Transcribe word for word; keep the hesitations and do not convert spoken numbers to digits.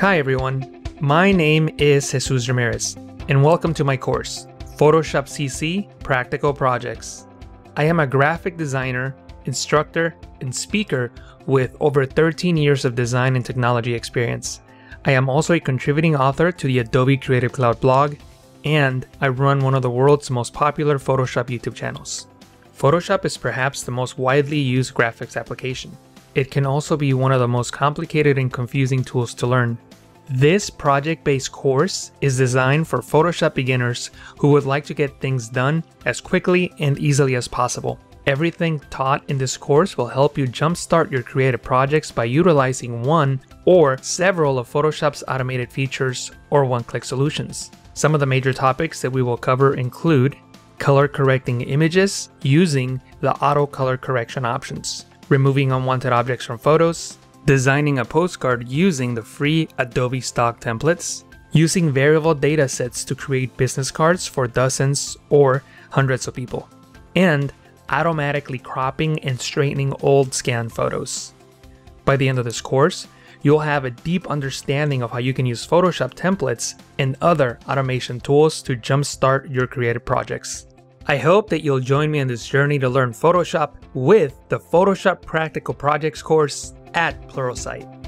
Hi everyone, my name is Jesús Ramirez, and welcome to my course, Photoshop C C Practical Projects. I am a graphic designer, instructor, and speaker with over thirteen years of design and technology experience. I am also a contributing author to the Adobe Creative Cloud blog, and I run one of the world's most popular Photoshop YouTube channels. Photoshop is perhaps the most widely used graphics application. It can also be one of the most complicated and confusing tools to learn. This project-based course is designed for Photoshop beginners who would like to get things done as quickly and easily as possible. Everything taught in this course will help you jumpstart your creative projects by utilizing one or several of Photoshop's automated features or one-click solutions. Some of the major topics that we will cover include color correcting images using the auto color correction options, removing unwanted objects from photos, designing a postcard using the free Adobe Stock templates, using variable data sets to create business cards for dozens or hundreds of people, and automatically cropping and straightening old scanned photos. By the end of this course, you'll have a deep understanding of how you can use Photoshop templates and other automation tools to jumpstart your creative projects. I hope that you'll join me on this journey to learn Photoshop with the Photoshop Practical Projects course at Pluralsight.